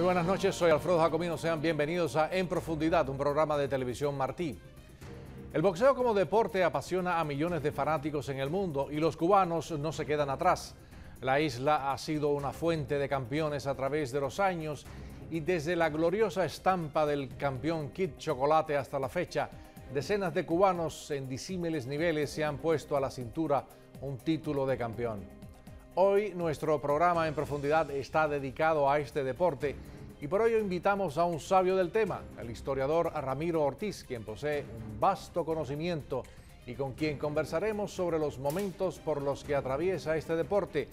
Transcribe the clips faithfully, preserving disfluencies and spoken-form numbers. Muy buenas noches, soy Alfredo Jacomino, sean bienvenidos a En Profundidad, un programa de Televisión Martí. El boxeo como deporte apasiona a millones de fanáticos en el mundo y los cubanos no se quedan atrás. La isla ha sido una fuente de campeones a través de los años y desde la gloriosa estampa del campeón Kid Chocolate hasta la fecha, decenas de cubanos en disímiles niveles se han puesto a la cintura un título de campeón. Hoy nuestro programa En Profundidad está dedicado a este deporte y por ello invitamos a un sabio del tema, el historiador Ramiro Ortiz, quien posee un vasto conocimiento y con quien conversaremos sobre los momentos por los que atraviesa este deporte,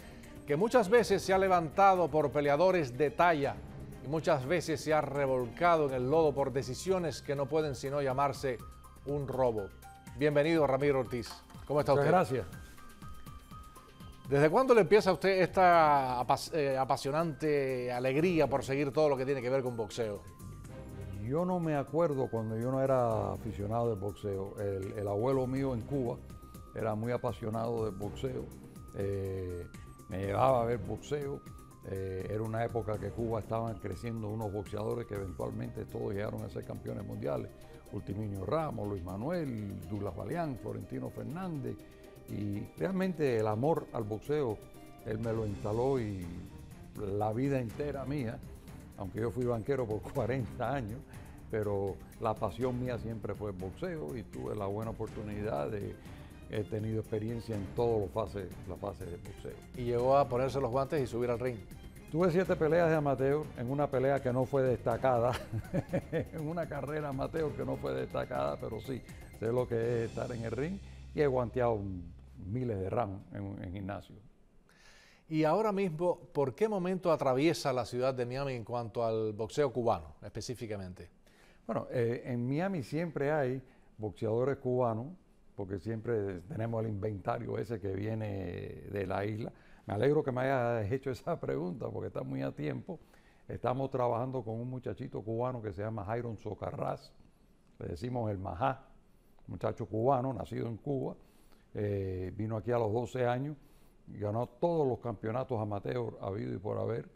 que muchas veces se ha levantado por peleadores de talla y muchas veces se ha revolcado en el lodo por decisiones que no pueden sino llamarse un robo. Bienvenido, Ramiro Ortiz. ¿Cómo está usted? Muchas gracias. ¿Desde cuándo le empieza a usted esta apas eh, apasionante alegría por seguir todo lo que tiene que ver con boxeo? Yo no me acuerdo cuando yo no era aficionado del boxeo. El, el abuelo mío en Cuba era muy apasionado del boxeo. Eh, me llevaba a ver boxeo. Eh, era una época que Cuba estaban creciendo unos boxeadores que eventualmente todos llegaron a ser campeones mundiales. Ultiminio Ramos, Luis Manuel, Douglas Baleán, Florentino Fernández, y realmente el amor al boxeo, él me lo instaló y la vida entera mía, aunque yo fui banquero por cuarenta años, pero la pasión mía siempre fue el boxeo y tuve la buena oportunidad de, he tenido experiencia en todas las fases, las fases del boxeo. Y llegó a ponerse los guantes y subir al ring. Tuve siete peleas de amateur, en una pelea que no fue destacada, en una carrera amateur que no fue destacada, pero sí, sé lo que es estar en el ring y he guanteado miles de rounds en, en gimnasio. Y ahora mismo, ¿por qué momento atraviesa la ciudad de Miami en cuanto al boxeo cubano, específicamente? Bueno, eh, en Miami siempre hay boxeadores cubanos, porque siempre tenemos el inventario ese que viene de la isla. Me alegro que me hayas hecho esa pregunta porque está muy a tiempo. Estamos trabajando con un muchachito cubano que se llama Jairon Socarras, le decimos el Majá, muchacho cubano, nacido en Cuba, eh, vino aquí a los doce años, ganó todos los campeonatos amateur habido y por haber.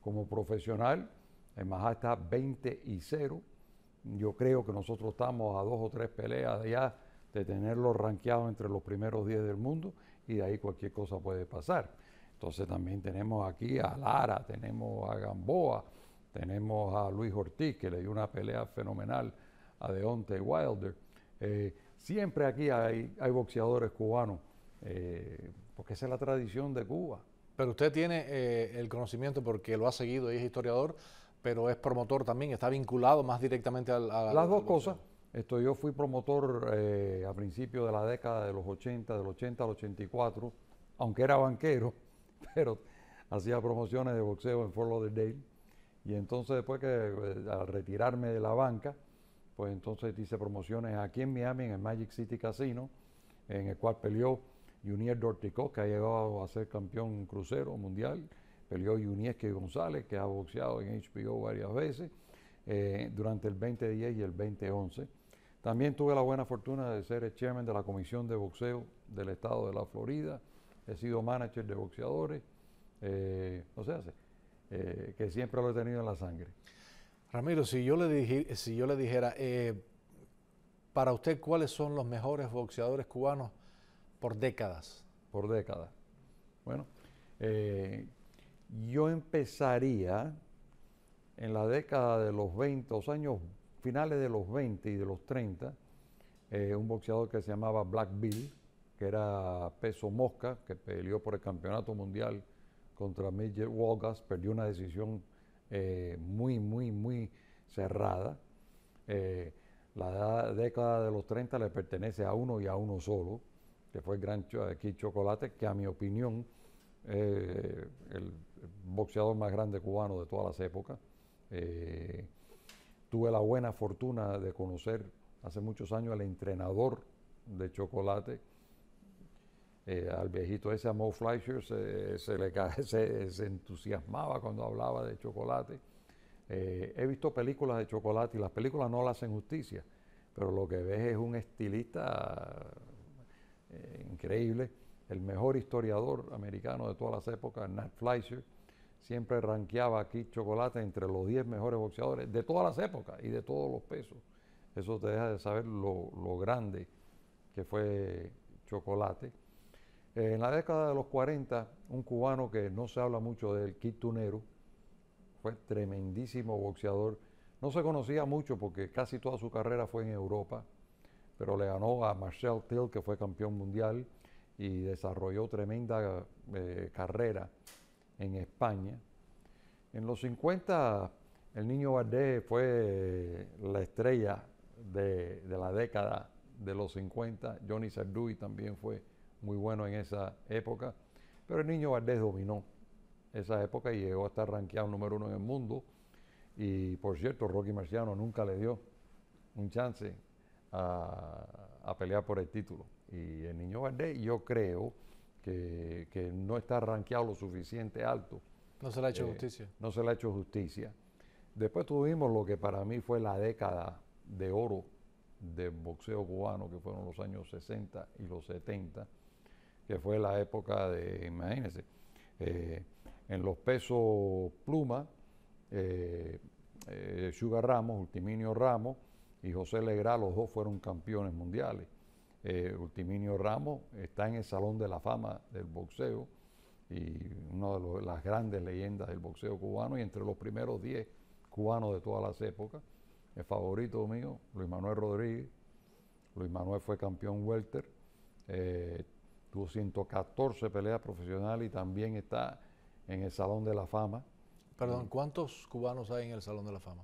Como profesional, el Majá está veinte y cero. Yo creo que nosotros estamos a dos o tres peleas ya de tenerlo rankeado entre los primeros diez del mundo y de ahí cualquier cosa puede pasar. Entonces también tenemos aquí a Lara, tenemos a Gamboa, tenemos a Luis Ortiz, que le dio una pelea fenomenal a Deontay Wilder. Eh, siempre aquí hay, hay boxeadores cubanos, eh, porque esa es la tradición de Cuba. Pero usted tiene eh, el conocimiento porque lo ha seguido y es historiador, pero es promotor también, está vinculado más directamente al... a, Las dos al cosas. Esto, yo fui promotor eh, a principios de la década de los ochenta, del ochenta al ochenta y cuatro, aunque era banquero, pero hacía promociones de boxeo en Fort Lauderdale. Y entonces después que al retirarme de la banca, pues entonces hice promociones aquí en Miami, en el Magic City Casino, en el cual peleó Yunier Dorticós, que ha llegado a ser campeón crucero mundial, peleó Yuniesky González, que ha boxeado en H B O varias veces, eh, durante el veinte diez y el veinte once. También tuve la buena fortuna de ser el chairman de la Comisión de Boxeo del Estado de la Florida, he sido manager de boxeadores, eh, o sea, eh, que siempre lo he tenido en la sangre. Ramiro, si yo le, dije, si yo le dijera, eh, para usted, ¿cuáles son los mejores boxeadores cubanos por décadas? Por décadas. Bueno, eh, yo empezaría en la década de los veinte, los años finales de los veinte y de los treinta, eh, un boxeador que se llamaba Black Bill, que era peso mosca, que peleó por el campeonato mundial contra Major Walgas, perdió una decisión eh, muy, muy, muy cerrada. Eh, la década de los treinta le pertenece a uno y a uno solo, que fue el gran Kid Chocolate, que a mi opinión es eh, el, el boxeador más grande cubano de todas las épocas. Eh, tuve la buena fortuna de conocer hace muchos años al entrenador de Chocolate, eh, al viejito ese, a Mo Fleischer, se, se, le, se, se entusiasmaba cuando hablaba de Chocolate. Eh, he visto películas de Chocolate y las películas no le hacen justicia, pero lo que ves es un estilista eh, increíble, el mejor historiador americano de todas las épocas, Nat Fleischer. siempre rankeaba aquí Kid Chocolate entre los diez mejores boxeadores de todas las épocas y de todos los pesos. Eso te deja de saber lo, lo grande que fue Chocolate. Eh, en la década de los cuarenta, un cubano que no se habla mucho del Kid Tunero, fue tremendísimo boxeador. No se conocía mucho porque casi toda su carrera fue en Europa, pero le ganó a Marcel Till, que fue campeón mundial, y desarrolló tremenda eh, carrera en España. En los cincuenta, el Niño Valdés fue la estrella de, de la década de los cincuenta. Johnny Sardui también fue muy bueno en esa época, pero el Niño Valdés dominó esa época y llegó a estar rankeado número uno en el mundo. Y por cierto, Rocky Marciano nunca le dio un chance a, a pelear por el título. Y el Niño Valdés, yo creo que, que no está rankeado lo suficiente alto. No se le ha hecho eh, justicia. No se le ha hecho justicia. Después tuvimos lo que para mí fue la década de oro del boxeo cubano, que fueron los años sesenta y los setenta, que fue la época de, imagínense, eh, en los pesos pluma, eh, eh, Sugar Ramos, Ultiminio Ramos y José Legrá, los dos fueron campeones mundiales. Eh, Ultiminio Ramos está en el Salón de la Fama del boxeo y una de los, las grandes leyendas del boxeo cubano, y entre los primeros diez cubanos de todas las épocas. El favorito mío, Luis Manuel Rodríguez. Luis Manuel fue campeón welter, eh, tuvo ciento catorce peleas profesionales y también está en el Salón de la Fama. Perdón, ¿cuántos cubanos hay en el Salón de la Fama?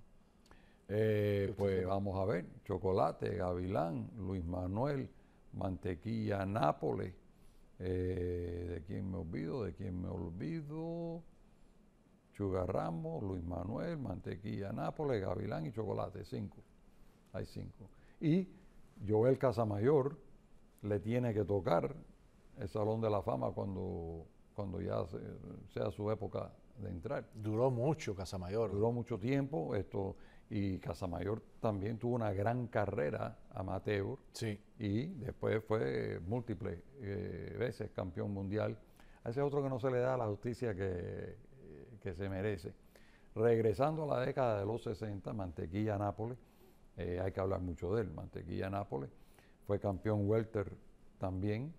Eh, pues tiene? Vamos a ver, Chocolate, Gavilán, Luis Manuel, Mantequilla Nápoles, eh, ¿de quién me olvido? ¿De quién me olvido? Sugar Ramos, Luis Manuel, Mantequilla Nápoles, Gavilán y Chocolate, cinco. Hay cinco. Y Joel Casamayor le tiene que tocar el Salón de la Fama cuando, cuando ya se, sea su época de entrar. Duró mucho Casamayor. Duró mucho tiempo esto, y Casamayor también tuvo una gran carrera amateur. Sí. Y después fue múltiples eh, veces campeón mundial. Ese es otro que no se le da la justicia que, que se merece. Regresando a la década de los sesenta, Mantequilla Nápoles, eh, hay que hablar mucho de él. Mantequilla Nápoles fue campeón welter también.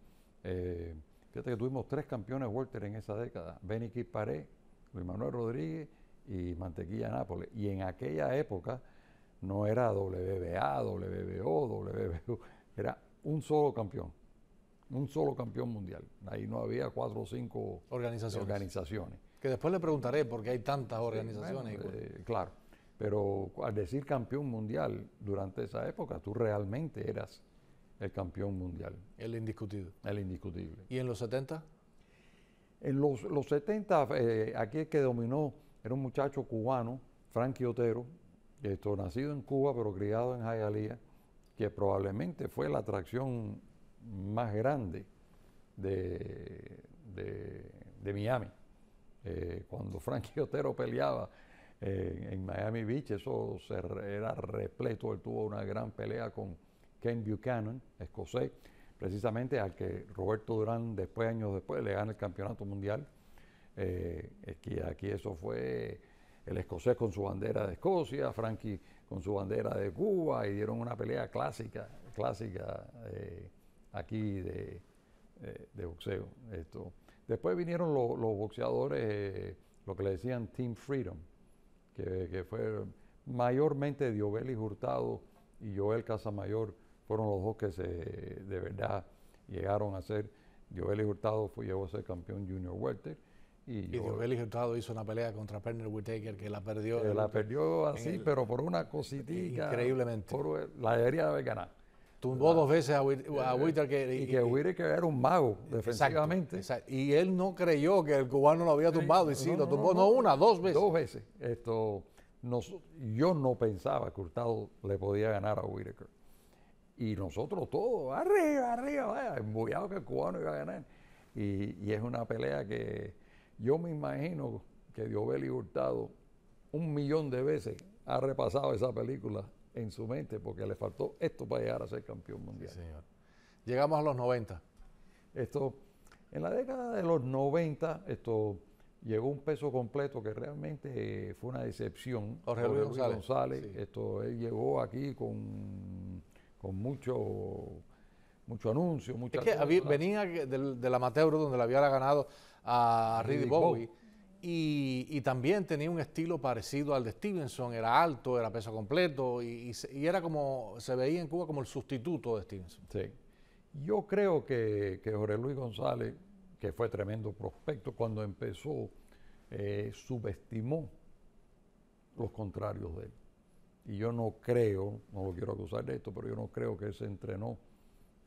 Eh, fíjate que tuvimos tres campeones welter en esa década: Benny Kid Paré, Luis Manuel Rodríguez y Mantequilla Nápoles. Y en aquella época no era W B A, W B O, W B O, era un solo campeón, un solo campeón mundial. Ahí no había cuatro o cinco organizaciones. organizaciones. Que después le preguntaré por qué hay tantas organizaciones. Sí, bueno, eh, claro, pero al decir campeón mundial durante esa época, tú realmente eras el campeón mundial. El indiscutido. El indiscutible. ¿Y en los setenta? En los, los setenta, eh, aquí el que dominó era un muchacho cubano, Frankie Otero, esto, nacido en Cuba pero criado en Hialeah, que probablemente fue la atracción más grande de, de, de Miami. Eh, cuando Frankie Otero peleaba eh, en Miami Beach, eso se re, era repleto. Él tuvo una gran pelea con Ken Buchanan, escocés, precisamente al que Roberto Durán después, años después, le gana el campeonato mundial. Eh, aquí, aquí eso fue el escocés con su bandera de Escocia, Frankie con su bandera de Cuba, y dieron una pelea clásica, clásica eh, aquí de, eh, de boxeo. Esto. Después vinieron lo, los boxeadores, eh, lo que le decían Team Freedom, que, que fue mayormente Yoveli Hurtado y Joel Casamayor. Fueron los dos que se, de verdad llegaron a ser. Yoveli Hurtado fue, llegó a ser campeón junior welter. Y, y Yoveli Hurtado hizo una pelea contra Pernell Whitaker que la perdió. Que la perdió así, el, pero por una cositita. Increíblemente. Por, la debería haber ganado. Tumbó la, dos veces a, a Whitaker. Y, y, y que Whitaker era un mago defensivamente. Exacto, exacto. Y él no creyó que el cubano lo había tumbado. Eh, y sí, no, lo tumbó no, no, no una, dos veces. Dos veces. Esto, nos, yo no pensaba que Hurtado le podía ganar a Whitaker. Y nosotros todos, arriba, arriba, vaya, embullado que el cubano iba a ganar. Y, y es una pelea que yo me imagino que Yoveli Hurtado un millón de veces ha repasado esa película en su mente, porque le faltó esto para llegar a ser campeón mundial. Sí, señor. Llegamos a los noventa. Esto, en la década de los noventa, esto, llegó un peso completo que realmente fue una decepción. Jorge Luis González, González sí. esto, él llegó aquí con, con mucho, mucho anuncio. Mucha es que había, venía del, del amateur donde le había ganado a Riddick Bowe. Y, y también tenía un estilo parecido al de Stevenson, era alto, era peso completo y, y, y era como, se veía en Cuba como el sustituto de Stevenson. Sí, yo creo que, que Jorge Luis González, que fue tremendo prospecto, cuando empezó, eh, subestimó los contrarios de él. Y yo no creo, no lo quiero acusar de esto, pero yo no creo que él se entrenó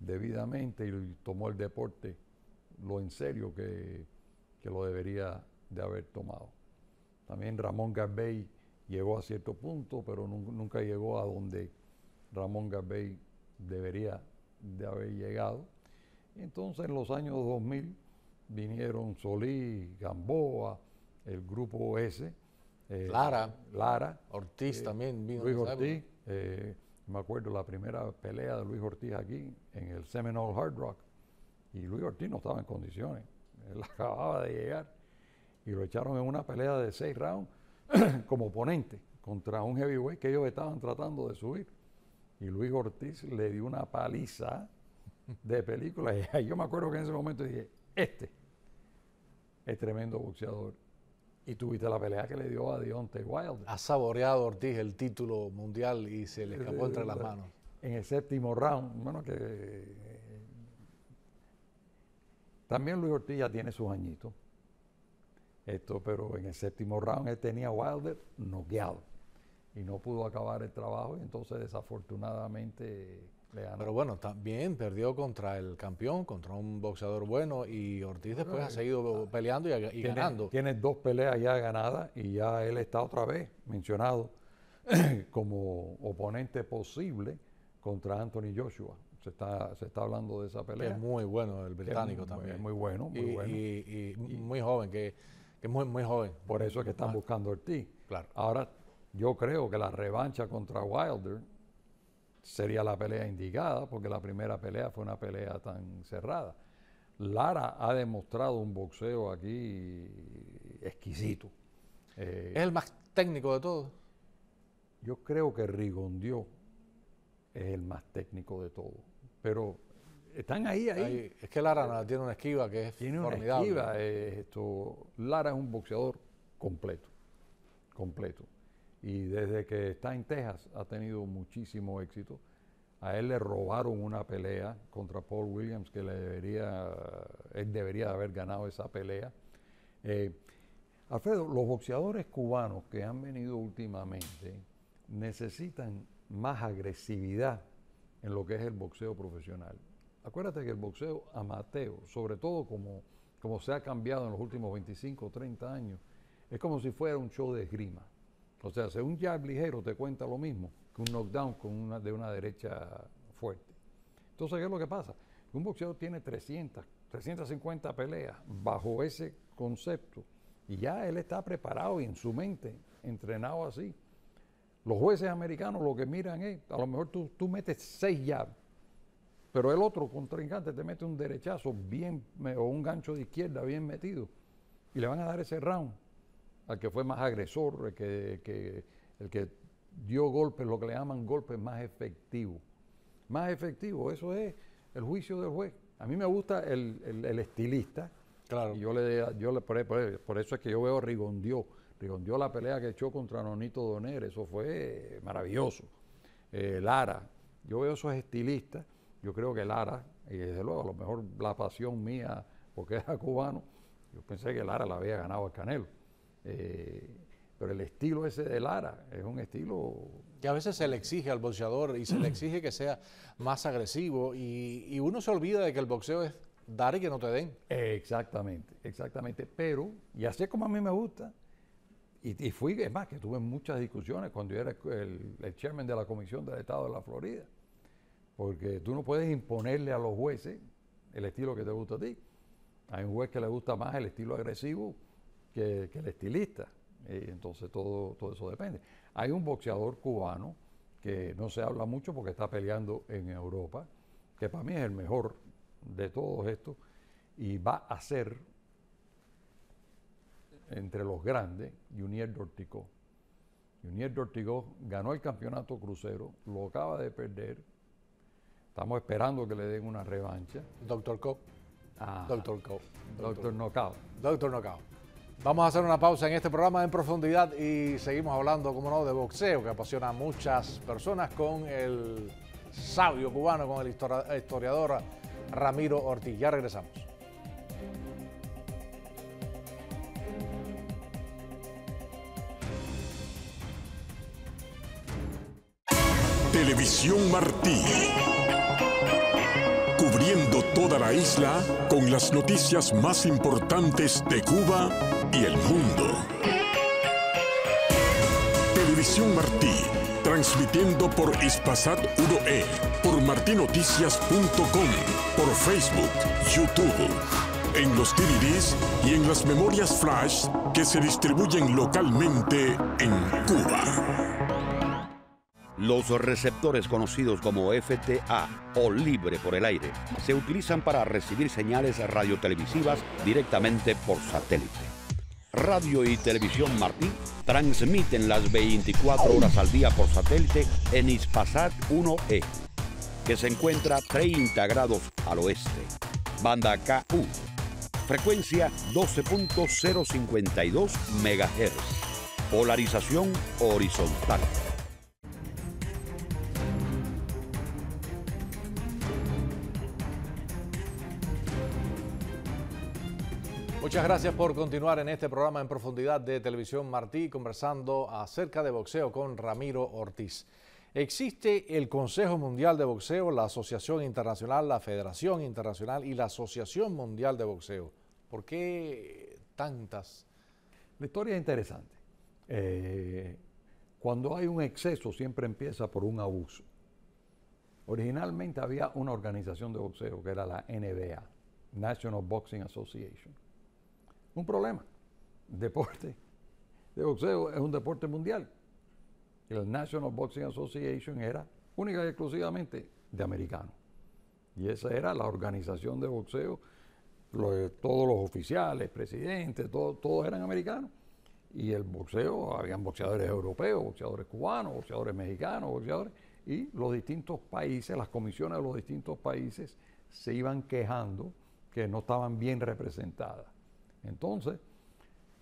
debidamente y tomó el deporte lo en serio que, que lo debería de haber tomado. También Ramón Garbey llegó a cierto punto, pero nu nunca llegó a donde Ramón Garbey debería de haber llegado. Entonces en los años dos mil vinieron Solís, Gamboa, el grupo S, eh, Lara, Lara, Ortiz eh, también vino. Luis Ortiz, eh, me acuerdo la primera pelea de Luis Ortiz aquí en el Seminole Hard Rock, y Luis Ortiz no estaba en condiciones, él acababa de llegar. Y lo echaron en una pelea de seis rounds como oponente contra un heavyweight que ellos estaban tratando de subir. Y Luis Ortiz le dio una paliza de película. Y yo me acuerdo que en ese momento dije, este es tremendo boxeador. Y tuviste la pelea que le dio a Deontay Wilder. Ha saboreado Ortiz el título mundial y se le escapó entre las manos. En el séptimo round, bueno, que... También Luis Ortiz ya tiene sus añitos. Esto, pero en el séptimo round él tenía a Wilder noqueado y no pudo acabar el trabajo y entonces desafortunadamente le ganó. Pero bueno, también perdió contra el campeón, contra un boxeador bueno, y Ortiz después ha seguido peleando y, y tiene, ganando. Tiene dos peleas ya ganadas y ya él está otra vez mencionado como oponente posible contra Anthony Joshua. Se está, se está hablando de esa pelea. Es muy bueno el británico es muy, también. Es muy bueno, muy y, bueno. Y, y, y muy joven, que... que es muy, muy joven. Por eso es que están buscando a Ortiz. Claro. Ahora, yo creo que la revancha contra Wilder sería la pelea indicada, porque la primera pelea fue una pelea tan cerrada. Lara ha demostrado un boxeo aquí exquisito. Eh, ¿Es el más técnico de todos? Yo creo que Rigondió es el más técnico de todos, pero... Están ahí, ahí, ahí. Es que Lara eh, tiene una esquiva que es tiene formidable. Una esquiva, eh, esto, Lara es un boxeador completo, completo. Y desde que está en Texas ha tenido muchísimo éxito. A él le robaron una pelea contra Paul Williams que le debería, él debería haber ganado esa pelea. Eh, Alfredo, los boxeadores cubanos que han venido últimamente necesitan más agresividad en lo que es el boxeo profesional. Acuérdate que el boxeo amateur, sobre todo como, como se ha cambiado en los últimos veinticinco o treinta años, es como si fuera un show de esgrima. O sea, si un jab ligero te cuenta lo mismo que un knockdown con una, de una derecha fuerte. Entonces, ¿qué es lo que pasa? Un boxeador tiene trescientas, trescientas cincuenta peleas bajo ese concepto y ya él está preparado y en su mente entrenado así. Los jueces americanos lo que miran es, a lo mejor tú, tú metes seis jabs, pero el otro contrincante te mete un derechazo bien, o un gancho de izquierda bien metido, y le van a dar ese round al que fue más agresor, el que, que, el que dio golpes, lo que le llaman golpes más efectivos. Más efectivo, eso es el juicio del juez. A mí me gusta el, el, el estilista. Claro. Y yo le, yo le, por, por eso es que yo veo Rigondió. Rigondió la pelea que echó contra Nonito Doner, eso fue maravilloso. Eh, Lara, yo veo esos estilistas. Yo creo que Lara, y desde luego a lo mejor la pasión mía, porque era cubano, yo pensé que Lara la había ganado al Canelo. Eh, pero el estilo ese de Lara es un estilo... Que a veces se le exige al boxeador y se le exige que sea más agresivo y, y uno se olvida de que el boxeo es dar y que no te den. Exactamente, exactamente. Pero, y así es como a mí me gusta, y, y fui, es más, que tuve muchas discusiones cuando yo era el, el chairman de la Comisión del Estado de la Florida. Porque tú no puedes imponerle a los jueces el estilo que te gusta a ti. Hay un juez que le gusta más el estilo agresivo que, que el estilista. Eh, entonces todo, todo eso depende. Hay un boxeador cubano que no se habla mucho porque está peleando en Europa, que para mí es el mejor de todos estos, y va a ser entre los grandes, Yunier Dorticós. Yunier Dorticós ganó el campeonato crucero, lo acaba de perder. Estamos esperando que le den una revancha. Doctor Cobb. Ah, Doctor Cobb. Doctor Knockout. Doctor Knockout. Vamos a hacer una pausa en este programa en profundidad y seguimos hablando, como no, de boxeo, que apasiona a muchas personas, con el sabio cubano, con el historiador Ramiro Ortiz. Ya regresamos. Televisión Martí, cubriendo toda la isla con las noticias más importantes de Cuba y el mundo. Televisión Martí, transmitiendo por Hispasat uno E, por martinoticias punto com, por Facebook, YouTube, en los D V Ds y en las memorias flash que se distribuyen localmente en Cuba. Los receptores conocidos como F T A o libre por el aire se utilizan para recibir señales radiotelevisivas directamente por satélite. Radio y Televisión Martí transmiten las veinticuatro horas al día por satélite en Hispasat uno E, que se encuentra treinta grados al oeste, banda K U, frecuencia doce punto cero cincuenta y dos megahercios, polarización horizontal. Muchas gracias por continuar en este programa en profundidad de Televisión Martí, conversando acerca de boxeo con Ramiro Ortiz. Existe el Consejo Mundial de Boxeo, la Asociación Internacional, la Federación Internacional y la Asociación Mundial de Boxeo. ¿Por qué tantas? La historia es interesante. Eh, cuando hay un exceso, siempre empieza por un abuso. Originalmente había una organización de boxeo que era la N B A, National Boxing Association. Un problema. Deporte de boxeo es un deporte mundial. El National Boxing Association era única y exclusivamente de americanos. Y esa era la organización de boxeo. Los, todos los oficiales, presidentes, todo, todos eran americanos. Y el boxeo, habían boxeadores europeos, boxeadores cubanos, boxeadores mexicanos, boxeadores. Y los distintos países, las comisiones de los distintos países se iban quejando que no estaban bien representadas. Entonces,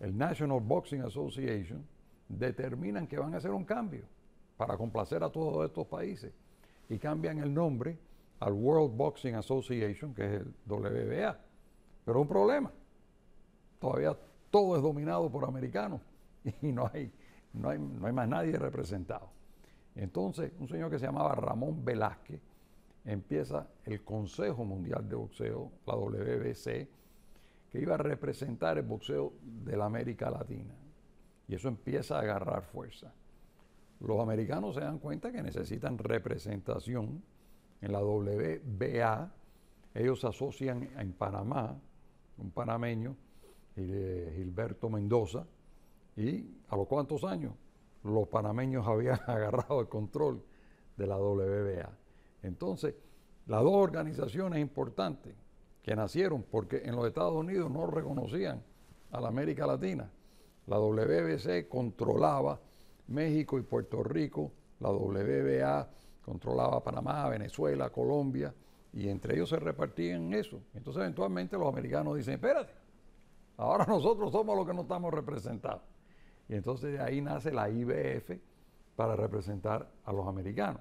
el National Boxing Association determinan que van a hacer un cambio para complacer a todos estos países y cambian el nombre al World Boxing Association, que es el W B A. Pero un problema, todavía todo es dominado por americanos y no hay, no hay, no hay más nadie representado. Entonces, un señor que se llamaba Ramón Velázquez empieza el Consejo Mundial de Boxeo, la W B C, que iba a representar el boxeo de la América Latina. Y eso empieza a agarrar fuerza. Los americanos se dan cuenta que necesitan representación en la W B A. Ellos se asocian en Panamá, un panameño, Gilberto Mendoza, y a los cuantos años los panameños habían agarrado el control de la W B A. Entonces, las dos organizaciones importantes que nacieron porque en los Estados Unidos no reconocían a la América Latina. La W B C controlaba México y Puerto Rico, la W B A controlaba Panamá, Venezuela, Colombia, y entre ellos se repartían eso. Entonces eventualmente los americanos dicen, espérate, ahora nosotros somos los que no estamos representados. Y entonces de ahí nace la I B F para representar a los americanos.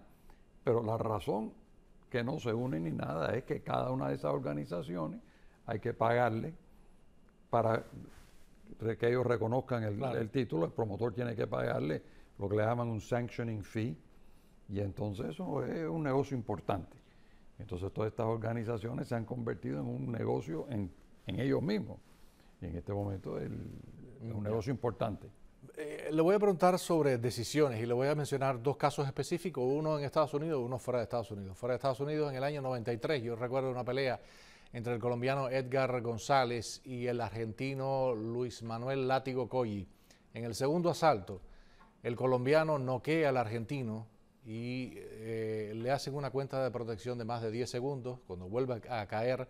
Pero la razón que no se unen ni nada, es que cada una de esas organizaciones hay que pagarle para que ellos reconozcan el, claro. el título, el promotor tiene que pagarle lo que le llaman un sanctioning fee, y entonces eso es un negocio importante. Entonces todas estas organizaciones se han convertido en un negocio en, en ellos mismos, y en este momento el, es un negocio importante. Eh, le voy a preguntar sobre decisiones y le voy a mencionar dos casos específicos, uno en Estados Unidos y uno fuera de Estados Unidos. Fuera de Estados Unidos, en el año noventa y tres, yo recuerdo una pelea entre el colombiano Edgar González y el argentino Luis Manuel Látigo Colli. En el segundo asalto, el colombiano noquea al argentino y eh, le hacen una cuenta de protección de más de diez segundos. Cuando vuelve a caer,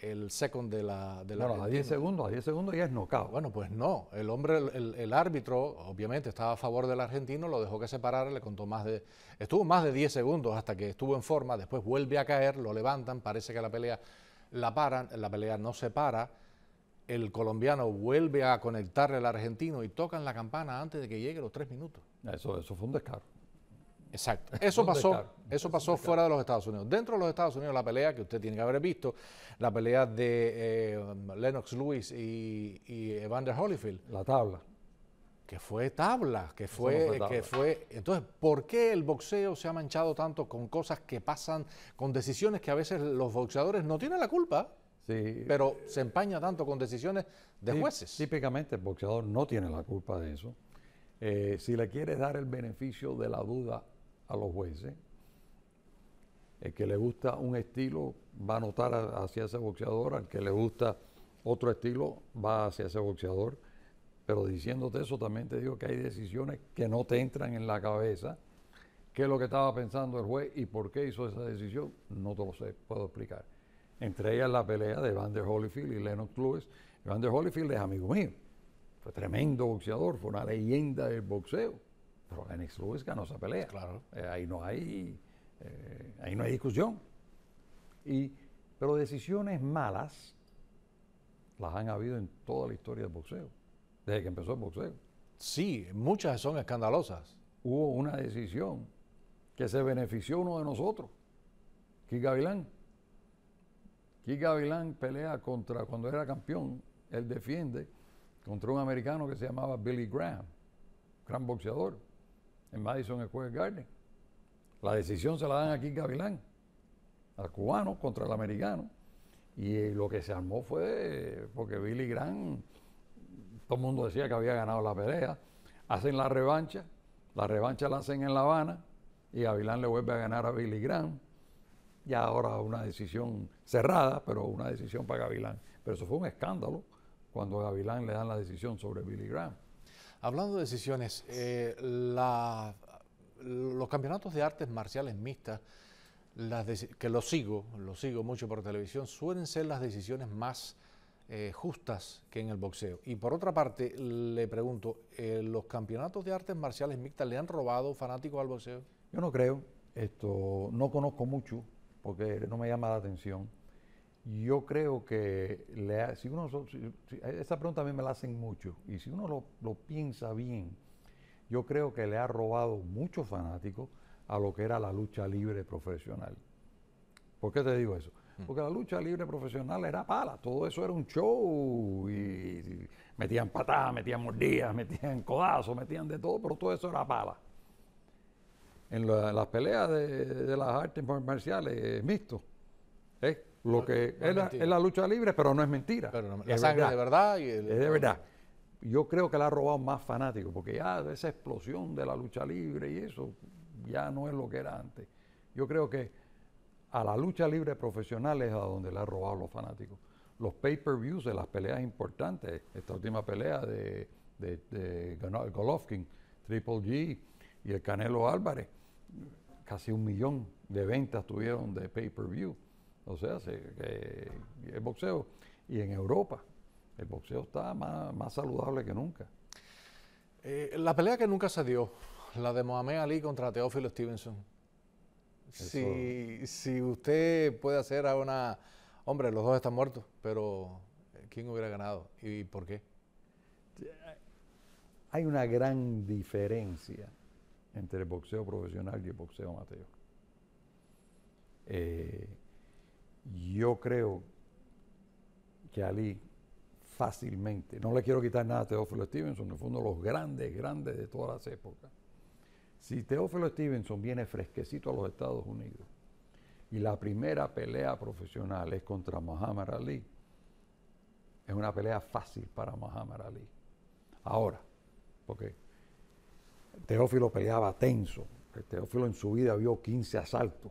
el second de la... De la bueno, Argentina. a diez segundos, a diez segundos ya es knockout. Bueno, pues no. El hombre, el, el árbitro, obviamente, estaba a favor del argentino, lo dejó que se parara, le contó más de... Estuvo más de diez segundos hasta que estuvo en forma, después vuelve a caer, lo levantan, parece que la pelea la paran, la pelea no se para, el colombiano vuelve a conectarle al argentino y tocan la campana antes de que llegue los tres minutos. Eso, eso fue un descaro. Exacto. Eso pasó, eso pasó fuera de los Estados Unidos. Dentro de los Estados Unidos, la pelea que usted tiene que haber visto, la pelea de eh, Lennox Lewis y, y Evander Holyfield. La tabla. Que fue tabla, que fue, no fue tabla. que fue... Entonces, ¿por qué el boxeo se ha manchado tanto con cosas que pasan, con decisiones que a veces los boxeadores no tienen la culpa, sí, pero se empaña tanto con decisiones de jueces? Típicamente el boxeador no tiene la culpa de eso. Eh, si le quieres dar el beneficio de la duda a los jueces, el que le gusta un estilo va a notar a, hacia ese boxeador, al que le gusta otro estilo va hacia ese boxeador, pero diciéndote eso también te digo que hay decisiones que no te entran en la cabeza, qué es lo que estaba pensando el juez y por qué hizo esa decisión, no te lo sé, puedo explicar. Entre ellas la pelea de Evander Holyfield y Lennox Lewis. Evander Holyfield es amigo mío, fue tremendo boxeador, fue una leyenda del boxeo. Pero Lennox Lewis ganó esa pelea. Claro. Eh, ahí no hay eh, ahí no hay discusión. Y, pero decisiones malas las han habido en toda la historia del boxeo, desde que empezó el boxeo. Sí, muchas son escandalosas. Hubo una decisión que se benefició uno de nosotros, Kid Gavilán. Kid Gavilán pelea contra, cuando era campeón, él defiende contra un americano que se llamaba Billy Graham, gran boxeador, en Madison Square Garden. La decisión se la dan a Kid Gavilán, al cubano contra el americano, y eh, lo que se armó fue porque Billy Graham, todo el mundo decía que había ganado la pelea, hacen la revancha, la revancha la hacen en La Habana, y Gavilán le vuelve a ganar a Billy Graham, y ahora una decisión cerrada, pero una decisión para Gavilán. Pero eso fue un escándalo, cuando a Gavilán le dan la decisión sobre Billy Graham. Hablando de decisiones, eh, la, los campeonatos de artes marciales mixtas, las de, que los sigo, los sigo mucho por televisión, suelen ser las decisiones más eh, justas que en el boxeo. Y por otra parte, le pregunto, eh, ¿los campeonatos de artes marciales mixtas le han robado fanáticos al boxeo? Yo no creo, esto no conozco mucho porque no me llama la atención. Yo creo que le ha, si uno, si, esa pregunta a mí me la hacen mucho y si uno lo, lo piensa bien, yo creo que le ha robado muchos fanáticos a lo que era la lucha libre profesional. ¿Por qué te digo eso? Porque la lucha libre profesional era pala, todo eso era un show y, y metían patadas, metían mordidas, metían codazos, metían de todo, pero todo eso era pala. En la, las peleas de, de las artes marciales mixtos, ¿eh? Lo que no, no es, la, es la lucha libre, pero no es mentira. Pero no, la es sangre verdad. de verdad. Y el, es de verdad. Yo creo que la ha robado más fanáticos, porque ya esa explosión de la lucha libre y eso ya no es lo que era antes. Yo creo que a la lucha libre profesional es a donde le ha robado los fanáticos. Los pay-per-views de las peleas importantes, esta última pelea de, de, de Golovkin, Triple G y el Canelo Álvarez, casi un millón de ventas tuvieron de pay-per-view. O sea, que el boxeo, y en Europa, el boxeo está más, más saludable que nunca. Eh, la pelea que nunca se dio, la de Muhammad Ali contra Teófilo Stevenson. Si, si usted puede hacer a una... Hombre, los dos están muertos, pero ¿quién hubiera ganado y por qué? Hay una gran diferencia entre el boxeo profesional y el boxeo amateur. Eh, Yo creo que Ali fácilmente, no le quiero quitar nada a Teófilo Stevenson, que fue uno de los grandes, grandes de todas las épocas. Si Teófilo Stevenson viene fresquecito a los Estados Unidos y la primera pelea profesional es contra Muhammad Ali, es una pelea fácil para Muhammad Ali. Ahora, porque Teófilo peleaba tenso, que Teófilo en su vida vio quince asaltos.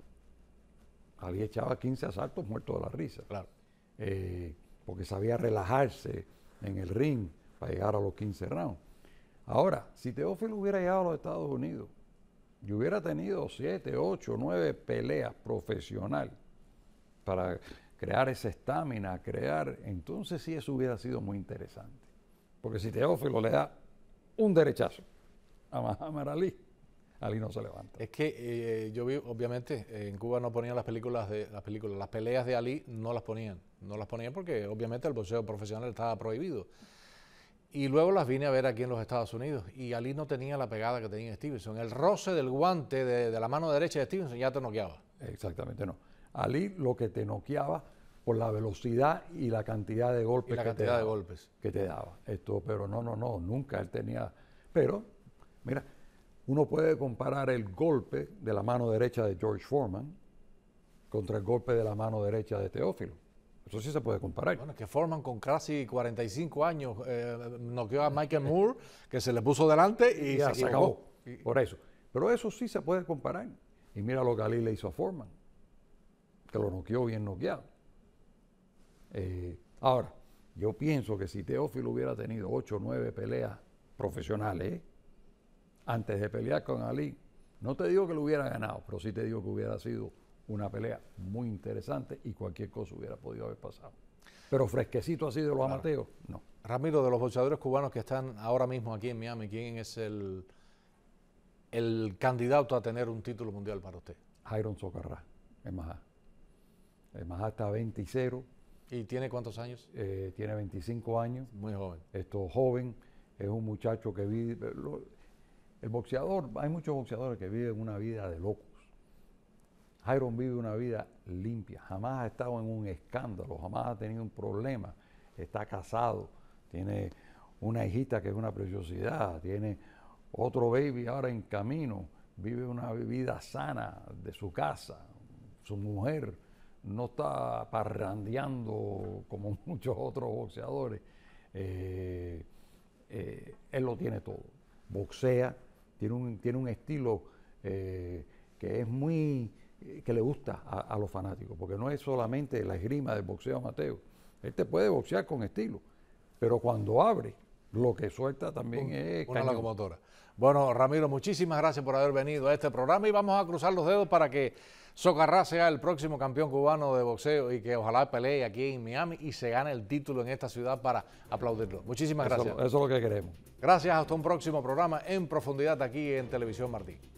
Ali echaba quince asaltos muerto de la risa. Claro. Eh, porque sabía relajarse en el ring para llegar a los quince rounds. Ahora, si Teófilo hubiera llegado a los Estados Unidos y hubiera tenido siete, ocho, nueve peleas profesionales para crear esa estamina, crear, entonces sí eso hubiera sido muy interesante. Porque si Teófilo le da un derechazo a Muhammad Ali, Ali no se levanta. Es que eh, yo vi, obviamente, eh, en Cuba no ponían las películas, de, las películas, las peleas de Ali no las ponían. No las ponían porque obviamente el boxeo profesional estaba prohibido. Y luego las vine a ver aquí en los Estados Unidos y Ali no tenía la pegada que tenía Stevenson. El roce del guante de, de la mano derecha de Stevenson ya te noqueaba. Exactamente, no. Ali lo que te noqueaba por la velocidad y la cantidad de golpes, y la que, cantidad te daba, de golpes. que te daba. Esto, pero no, no, no, nunca él tenía... Pero, mira, uno puede comparar el golpe de la mano derecha de George Foreman contra el golpe de la mano derecha de Teófilo. Eso sí se puede comparar. Bueno, que Foreman con casi cuarenta y cinco años eh, noqueó a Michael Moore, que se le puso delante y, y ya, se, se acabó. Y... Por eso. Pero eso sí se puede comparar. Y mira lo que Ali le hizo a Foreman, que lo noqueó bien noqueado. Eh, ahora, yo pienso que si Teófilo hubiera tenido ocho o nueve peleas profesionales, ¿eh? antes de pelear con Ali, no te digo que lo hubiera ganado, pero sí te digo que hubiera sido una pelea muy interesante y cualquier cosa hubiera podido haber pasado. Pero fresquecito así de los amateos, no. Ramiro, de los boxeadores cubanos que están ahora mismo aquí en Miami, ¿quién es el, el candidato a tener un título mundial para usted? Jairon Socarras, en Majá. En Majá está veinte y cero. ¿Y tiene cuántos años? Eh, tiene veinticinco años. Muy joven. Esto joven, es un muchacho que vive... Lo, el boxeador, hay muchos boxeadores que viven una vida de locos. Jairon vive una vida limpia, jamás ha estado en un escándalo, jamás ha tenido un problema, está casado, tiene una hijita que es una preciosidad, tiene otro baby ahora en camino, vive una vida sana de su casa, su mujer no está parrandeando como muchos otros boxeadores, eh, eh, él lo tiene todo, boxea, tiene un, tiene un estilo eh, que es muy... que le gusta a, a los fanáticos, porque no es solamente la esgrima del boxeo amateur. Él te puede boxear con estilo, pero cuando abre, lo que suelta también un, es... Una cañón. Locomotora. Bueno, Ramiro, muchísimas gracias por haber venido a este programa y vamos a cruzar los dedos para que Socarrás sea el próximo campeón cubano de boxeo y que ojalá pelee aquí en Miami y se gane el título en esta ciudad para aplaudirlo. Muchísimas gracias. Eso, eso es lo que queremos. Gracias, hasta un próximo programa en profundidad aquí en Televisión Martín.